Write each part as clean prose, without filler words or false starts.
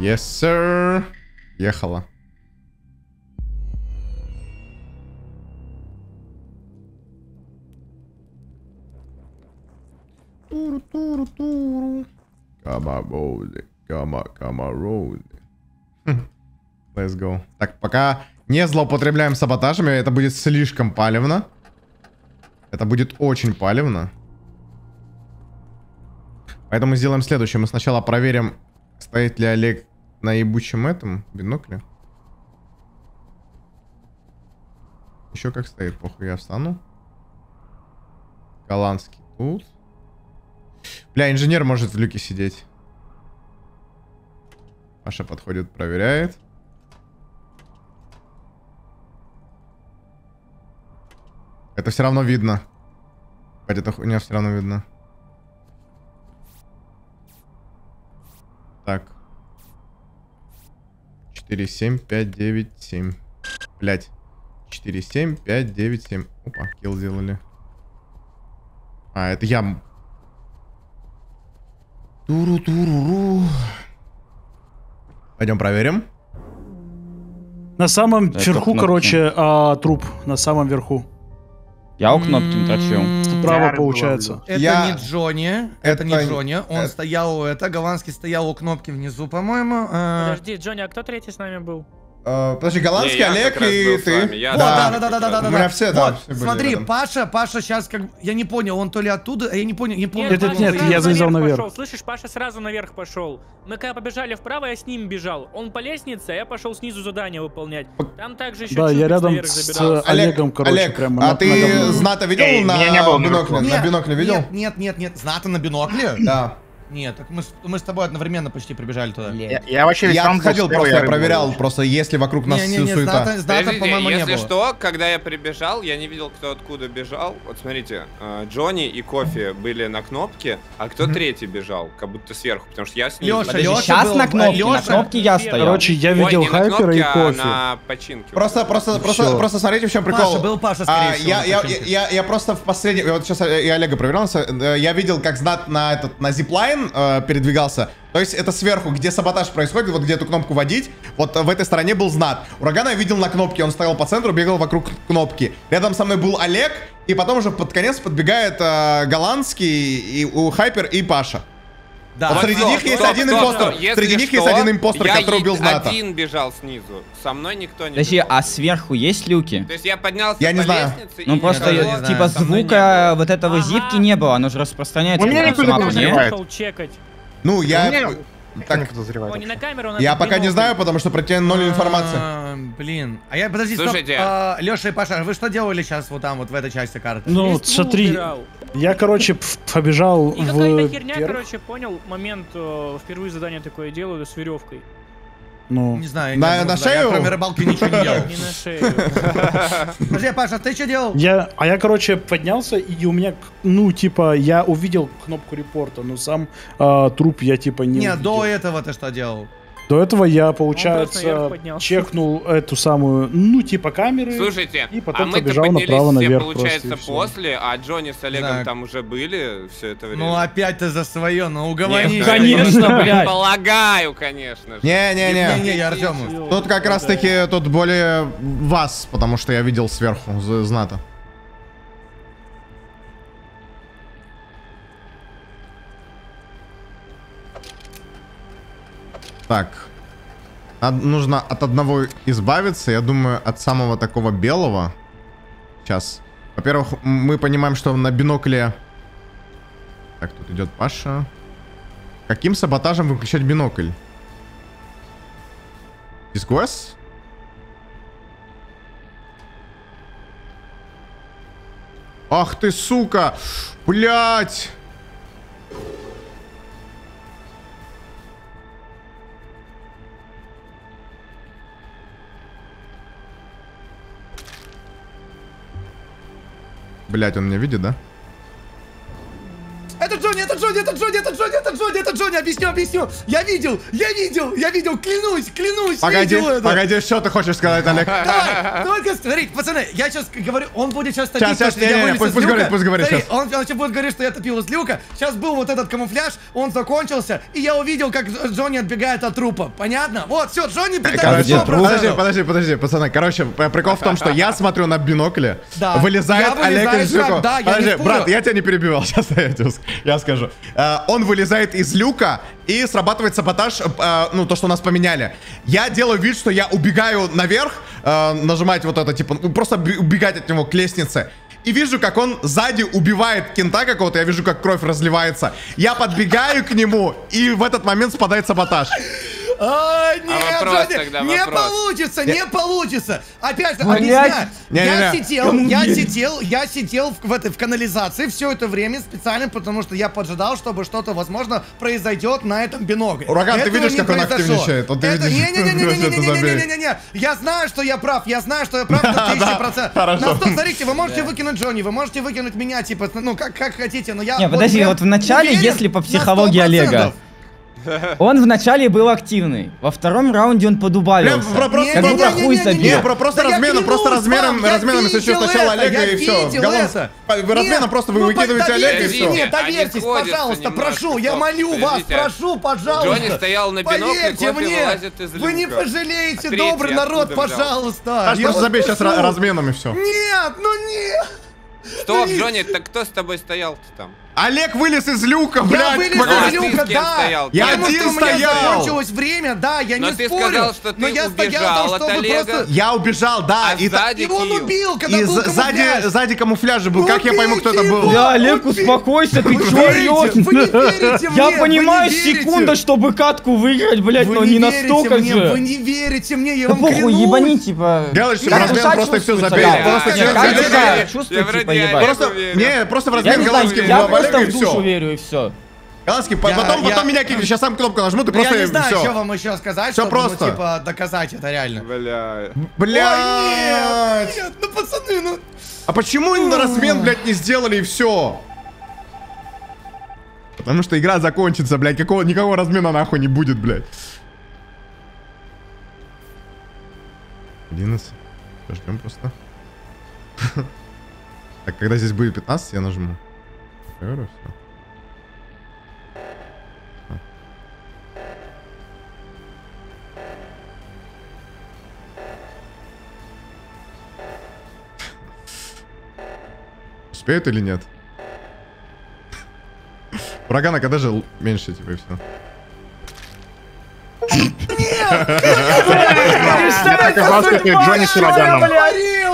Yes, sir. Ехала. Туру-туру-туру. Камароуди, камароуди. Let's go. Так, пока не злоупотребляем саботажами, это будет слишком палевно. Это будет очень палевно. Поэтому сделаем следующее. Мы сначала проверим, стоит ли Олег на ебучем этом бинокле. Еще как стоит, похуй, я встану. Голландский тут. Бля, инженер может в люке сидеть. Паша подходит, проверяет. Это все равно видно. Хотя эта хуйня все равно видно. Так. 4, 7, 5, 9, 7. Блять. 4, 7, 5, 9, 7. Опа, килл сделали. А, это я. Туру-туру-ру. Пойдем проверим. На самом верху, короче, труп. На самом верху. Я у кнопки не торчу. Справа получается. Это не Джонни. Он стоял, голландский стоял у кнопки внизу, по-моему. Подожди, Джонни, а кто третий с нами был? Подожди, голландский, Олег и ты. Да. У меня все, да. Смотри, Паша сейчас как... Я не понял, он то ли оттуда, я не понял. Нет, я залезал наверх. Слышишь, Паша сразу наверх пошел. Мы когда побежали вправо, я с ним бежал. Он по лестнице, а я пошел снизу задание выполнять. Там также еще... Да, я рядом с Олегом, короче, прямо. А ты Зната видел на бинокле? Видел? Нет, Зната на бинокле? Да. Нет, так мы с тобой одновременно почти прибежали туда. Я вообще ходил просто, я проверял, просто если вокруг нас суета. Если что, когда я прибежал, я не видел, кто откуда бежал. Вот смотрите, Джонни и Кофи были на кнопке, а кто третий бежал, как будто сверху, потому что я с ним... Леша сейчас на кнопке, я стоял. Короче, я видел Хайпера и Кофи. Просто смотрите, в чем прикол. Паша, был Паша, скорее всего. Я просто в последний... Вот сейчас я Олега проверялся, я видел, как Знат на зиплайн передвигался. То есть это сверху, где саботаж происходит, вот где эту кнопку водить. Вот в этой стороне был Знат. Урагана я видел на кнопке, он стоял по центру, бегал вокруг кнопки. Рядом со мной был Олег, и потом уже под конец подбегает голландский, и Хайпер, и Паша. Да. Вот среди них есть один импостер. Среди них есть один импостер, который убил Зната. Один бежал снизу. Со мной никто не... Подожди, а сверху есть люки? То есть я поднялся по лестнице. Ну просто типа звука вот этого зипки не было, оно же распространяется. У меня никто не пошел чекать. Ну я... Так, я пока не знаю, потому что про тебя ноль информации. Блин, а я, подожди, стоп. Леша и Паша, вы что делали сейчас вот там, вот в этой части карты? Ну, смотри, я, короче, побежал в... И какая-то херня, короче, понял момент, впервые задание такое делаю с веревкой. Ну, не знаю, на шею? Я кроме рыбалки ничего не делал. Не на шею. Подожди, Паша, ты что делал? Я, короче, поднялся, и у меня, ну, типа, я увидел кнопку репорта, но сам труп я, типа, не увидел. Не, до этого ты что делал? До этого я, получается, чекнул эту самую, ну, типа, камеры. Слушайте, и потом побежал направо наверх. Получается, после, а Джонни с Олегом там уже были все это время. Ну, опять ты за свое, ну, уговори. Конечно, блядь. Полагаю, конечно. Не, я Артему. Тут как раз-таки, тут более вас, потому что я видел сверху, Зната. Так, нужно от одного избавиться, я думаю, от самого такого белого. Сейчас. Во-первых, мы понимаем, что на бинокле... Так, тут идет Паша. Каким саботажем выключать бинокль? Дисквест? Ах ты, сука! Блять! Блять, он меня видит, да? Это Джонни, это Джонни, это Джонни, это Джонни, это Джонни, это Джонни, объясню. Я видел, клянусь. Погоди, что ты хочешь сказать, Олег? Давай, только смотрите, пацаны, я сейчас говорю, он будет сейчас топить, что я вылез из люка. Смотри, он сейчас будет говорить, что я топил из люка. Сейчас был вот этот камуфляж, он закончился, и я увидел, как Джонни отбегает от трупа. Понятно? Вот, все, Джонни притащил. Подожди, пацаны, короче, прикол в том, что я смотрю на бинокле, вылезает Олег из люка. Подожди, брат, я тебя не перебивал, сейчас я скажу. Он вылезает из люка и срабатывает саботаж, ну, то, что нас поменяли. Я делаю вид, что я убегаю наверх, нажимать вот это, типа, просто убегать от него к лестнице. И вижу, как он сзади убивает кента какого-то, я вижу, как кровь разливается. Я подбегаю к нему, и в этот момент спадает саботаж. Не получится. Опять же, объясняю. Я сидел в канализации все это время специально, потому что я поджидал, чтобы что-то, возможно, произойдет на этом бинокле. Ураган, ты видишь, как он активничает? Не-не-не-не-не-не-не-не-не-не-не-не-не-не-не-не. Я знаю, что я прав на 1000%. Хорошо. Смотрите, вы можете выкинуть Джонни, вы можете выкинуть меня, типа, ну, как хотите, но я... Не, подожди, вот в начале, если по психологии Олега, он вначале был активный, во втором раунде он подубавился. Просто размером, если что, сначала Олега и все. Размером просто вы выкидываете Олега и все. Нет, доверьтесь, пожалуйста, прошу, я молю вас, прошу, пожалуйста. Джонни стоял на бинокле, Кофи вылазит из люка. Вы не пожалеете, добрый народ, пожалуйста. Аж просто забей сейчас разменом и все. Нет, ну нет. Стоп, Джонни, так кто с тобой стоял-то там? Олег вылез из люка, блядь! Я вылез из люка, да! Я один стоял! У меня закончилось время, да, я не спорю. Но ты сказал, что ты убежал от Олега. Я убежал, да. И он убил, когда был камуфляж. Сзади камуфляжа был, как я пойму, кто это был? Да, Олег, успокойся, ты чё орёшь? Я понимаю, секунда, чтобы катку выиграть, блядь, но не настолько же. Вы не верите мне, я вам клянусь. Похуй, ебани, типа... Делаешь в размен, просто всё забей. Просто в размен голландский был. Я в душу верю и все. Голландский, потом меня кикнет, сейчас сам кнопку нажму, ты просто... Я не знаю, что вам еще сказать, чтобы, ну, типа, доказать это реально. Блядь. Нет, ну, пацаны, ну... А почему на размен, блядь, не сделали и все? Потому что игра закончится, блядь, никакого размена нахуй не будет, блядь. 11. Ждем просто. Так, когда здесь будет 15, я нажму. Все. Успеют или нет? Урагана когда же меньше, типа, и все.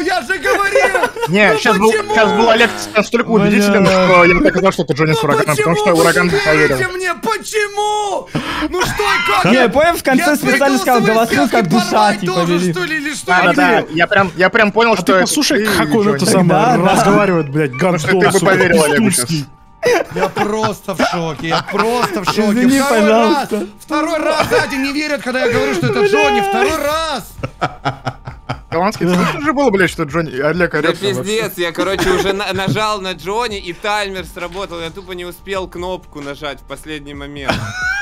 Я же говорил! Не, сейчас был Олег настолько убедителен, что я доказал, что это Джонни с Ураганом, потому что Ураган не поверил. Почему? Ну что и как? Не, понял, в конце специально сказал, голосил как душа, типа, да, я прям понял, что... Слушай, как он это сам разговаривает, блядь, гандон. Ты бы поверил Олегу сейчас. Я просто в шоке. Извини, пожалуйста. Второй раз за день не верят, когда я говорю, что это Джонни. Второй раз. Голландский, это же было, блядь, что Джонни, Олег орёт. Да пиздец, я, короче, уже нажал на Джонни, и таймер сработал. Я тупо не успел кнопку нажать в последний момент.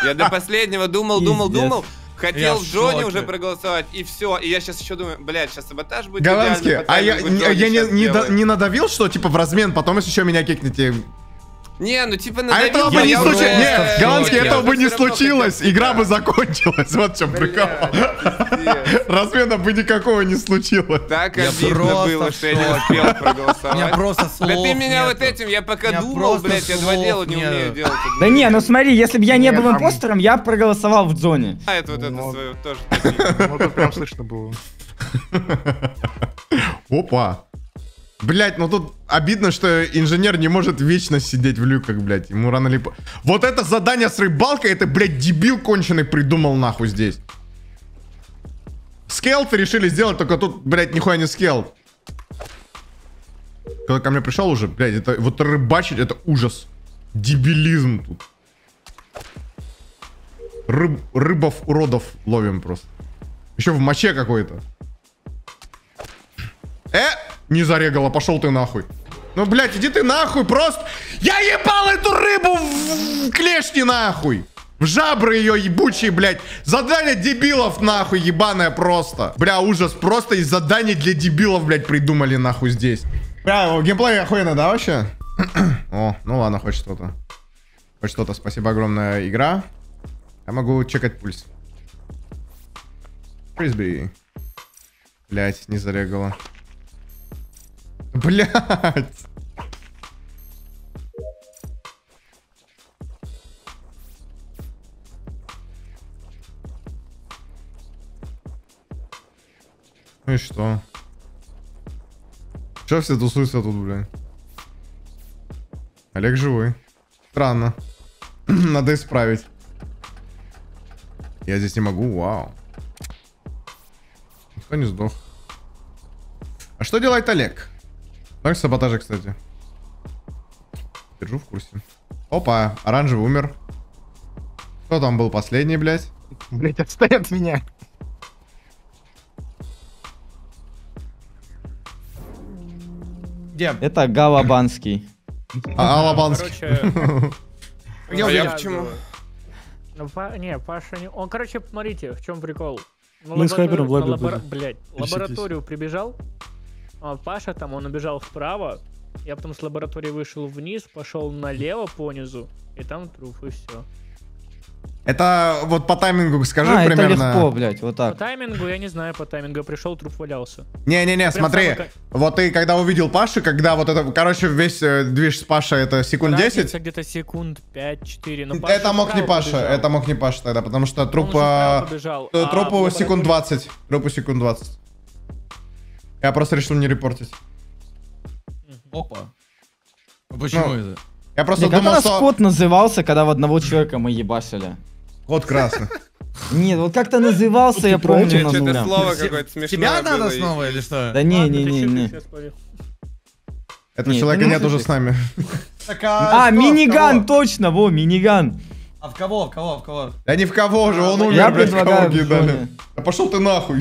Я до последнего думал. Хотел Джонни уже проголосовать, и все. И я сейчас еще думаю, блядь, сейчас саботаж будет. Голландский, а я не надавил, что, типа, в размен, потом еще меня кикните. Не, ну типа надо. А этого бы не случилось. Нет, Голландский, этого бы не случилось. Игра бы закончилась. Вот в чем прикол. Размена бы никакого не случилось. Так обидно было, что я не успел проголосовать. Просто слов. Да ты меня вот этим, я пока думал, блядь, я два дела не умею делать. Да не, ну смотри, если бы я не был импостером, я проголосовал в Джонни. А это вот это свое тоже. Ну тут прям слышно было. Опа. Блять, ну тут обидно, что инженер не может вечно сидеть в люках, блять. Ему рано ли... Вот это задание с рыбалкой, это, блять, дебил конченый придумал нахуй здесь. Скелт решили сделать, только тут, блять, нихуя не скелт. Когда ко мне пришел уже, блять, это вот рыбачить, это ужас. Дебилизм тут. Рыбов уродов ловим просто. Еще в моче какой-то. Не зарегала, пошел ты нахуй. Ну, блядь, иди ты нахуй, просто... Я ебал эту рыбу в клешни нахуй. В жабры ее ебучие, блядь. Задание дебилов, нахуй, ебаное просто. Бля, ужас, просто и задание для дебилов, блядь, придумали, нахуй, здесь. Бля, геймплей охуенно, да, вообще? О, ну ладно, хоть что-то. Хоть что-то, спасибо огромное, игра. Я могу чекать пульс. Фрисби. Блядь, не зарегало. Блядь. Ну и что? Че все тусуются тут, блядь? Олег живой. Странно. Надо исправить. Я здесь не могу, вау. Никто не сдох. А что делает Олег? Так, саботажи, кстати. Держу в курсе. Опа, оранжевый умер. Кто там был последний, блядь? Блядь, отстань от меня. Это Голландский. Голландский. Я почему? Не, Паша не... Он, короче, смотрите, в чем прикол. Мы с Хайпером в лабораторию прибежал. Паша там, он убежал вправо. Я потом с лаборатории вышел вниз, пошел налево понизу. И там труп, и все. Это вот по таймингу скажи примерно. Это легко, блядь, вот так. По таймингу, я не знаю, по таймингу. Пришел, труп валялся. Не-не-не, смотри. Самый... Вот ты, когда увидел Пашу, когда вот это... Короче, весь движ с Пашей, это секунд 10? Где-то секунд 5-4. Это мог не Паша, побежал. Это мог не Паша тогда, потому что труп... Трупу секунд 20. Трупу секунд 20. Я просто решил не репортить. Опа. Почему это? Я просто думал, как раз что... код назывался, когда в одного человека мы ебасили? Код красный. Нет, вот как-то назывался, я помню, на нуля. Тебя надо снова или что? Да не-не-не. Этого человека нет уже с нами. А, миниган, точно, во, миниган. А в кого, в кого, в кого? Да не в кого же, он умер, блядь, в кого гидали. Да пошел ты нахуй.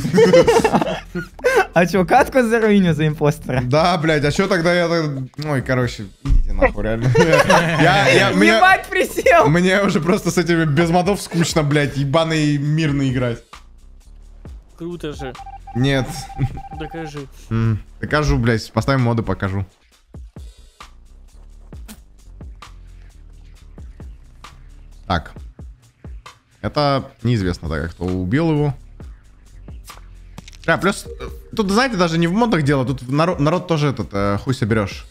А чё, катку заруиню за импостера? Да, блядь, а чё тогда я... Ой, короче, идите нахуй, реально. Ебать, присел! Мне уже просто с этими без модов скучно, блядь, ебаный мирно играть. Круто же. Нет. Докажи. Докажу, блядь, поставим моды, покажу. Так. Это неизвестно, так как кто убил его. Да, плюс, тут, знаете, даже не в модах дело, тут народ тоже этот, хуй соберешь.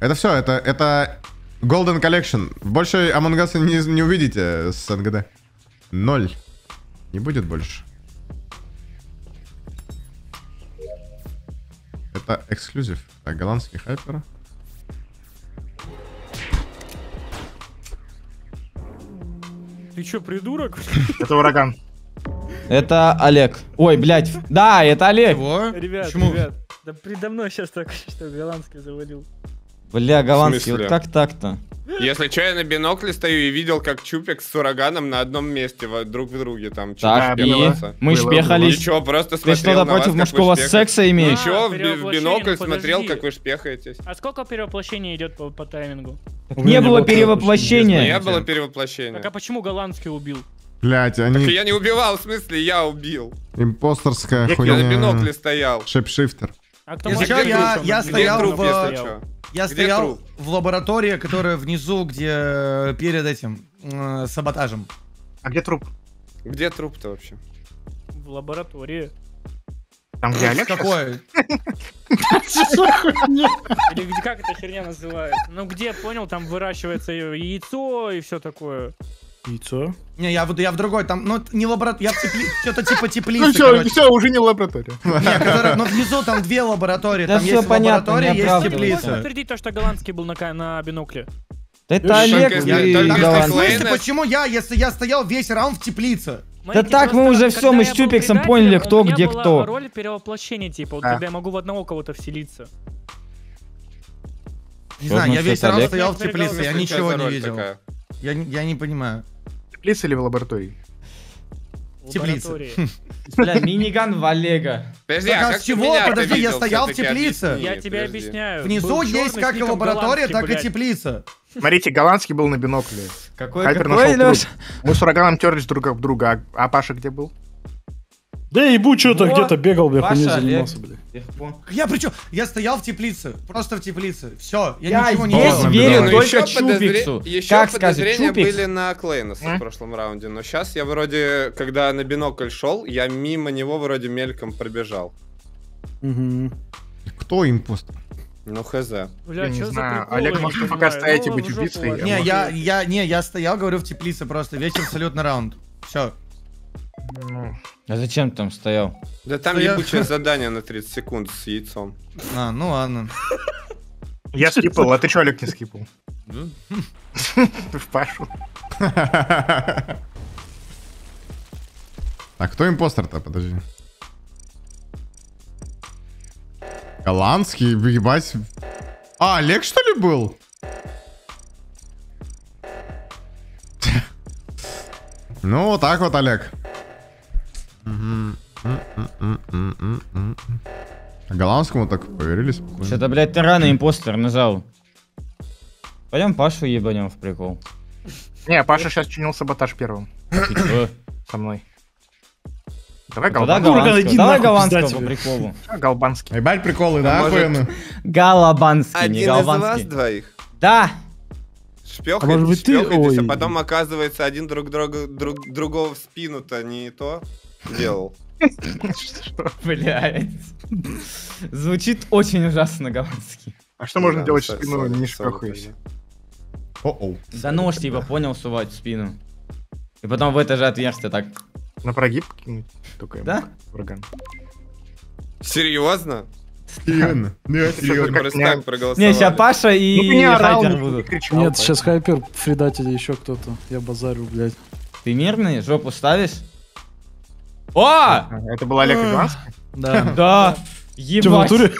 Это все, это Golden Collection. Больше Among Us не увидите с НГД. 0. Не будет больше. Это эксклюзив. Так, голландский хайпер. Ты чё, придурок? Это ураган. Это Олег. Ой, блядь. Да, это Олег. Ребят, да предо мной сейчас так, что голландский завалил. Бля, голландский, вот как так-то? Я случайно бинокль стою и видел, как Чупик с ураганом на одном месте друг в друге там. Так, мы шпехались. Ничего, просто смотрел на вас, как вы шпехаете. Ты что-то против мужского секса имеешь? Ничего, в бинокль смотрел, как вы шпехаетесь. А сколько перевоплощений идет по таймингу? Не было перевоплощения. Не было перевоплощения. Так а почему голландский убил? Блять, они... Так я не убивал, в смысле, я убил. Импостерская хуйня. Я на бинокле стоял. Шепшифтер. А кто я стоял труп, в... Я где стоял труп? В лаборатории, которая внизу, где перед этим саботажем. А где труп? Где труп-то вообще? В лаборатории. Там где Олег? Какой? Или как эта херня называется? Ну где, понял, там выращивается яйцо и все такое. Яйцо? Не, я в другой, там, ну, не лаборатория, я в тепли... что-то типа теплицы, короче. Все, уже не лаборатория. Ну, внизу там две лаборатории, там есть лаборатория, есть теплица. Можно подтвердить то, что голландский был на бинокле? Это Олег и... Почему я, если я стоял весь раунд в теплице? Да так мы уже все, мы с Чупиксом поняли, кто где кто. У меня была роль перевоплощения, типа, когда я могу в одного кого-то вселиться. Не знаю, я весь раунд стоял в теплице, я ничего не видел. Я не понимаю. Плес или в лаборатории? Теплице. Бля, миниган в Олега. Подожди, а как с чего? Подожди, я стоял в теплице. Я тебе объясняю. Внизу есть как и лаборатория, так и теплица. Смотрите, Голландский был на бинокле. Какой Леша? Мы с Ураганом терлись друг об друга. А Паша где был? Да ебу, что-то где-то бегал, бля, хуйней занимался, бля. Я причем, я стоял в теплице, просто в теплице, все, я ничего не делал. Я здесь верю только Чупиксу. Еще подозрения были на Клейноса в прошлом раунде, но сейчас я вроде, когда на бинокль шел, я мимо него вроде мельком пробежал. Кто импостер? Ну хз. Бля, я что не знаю. Олег, может, вы пока стоите быть убийцей? Не, я стоял, говорю, в теплице просто, вечер абсолютно раунд, все. А зачем ты там стоял? Да там ебучее задание на 30 секунд с яйцом. А, ну ладно. Я скипал, а ты чё, Олег, не скипал? Ты в Пашу. А кто импостер-то? Подожди. Голландский, ебать. А, Олег, что ли, был? Ну, вот так вот, Олег. Голландскому так поверили спокойно. Что-то, блядь, ты рано импостер нажал. Пойдем Пашу ебанем в прикол. Не, Паша сейчас чинил саботаж первым. Со мной. Давай Голландский. Давай Голландский по приколу. Голландский. Ебать приколы, да? Голландский, не Голландский. Один из вас двоих? Да. Шпёхаетесь, шпёхаетесь, а потом оказывается один другого в спину-то не то делал. Блядь. Звучит очень ужасно, Голландский. А что можно делать в спину, не шпёхаясь? За нож, типа, понял, сувать в спину. И потом в это же отверстие так. На прогиб кинуть только ему. Да? Ураган. Серьезно? Серьезно? Нет, сейчас Паша и Хайпер будут. Нет, сейчас Хайпер, предатель, еще кто-то. Я базарю, блядь. Ты мирный? Жопу ставишь? О! Это был Олег Игнацкий? Да. Да. Ебать.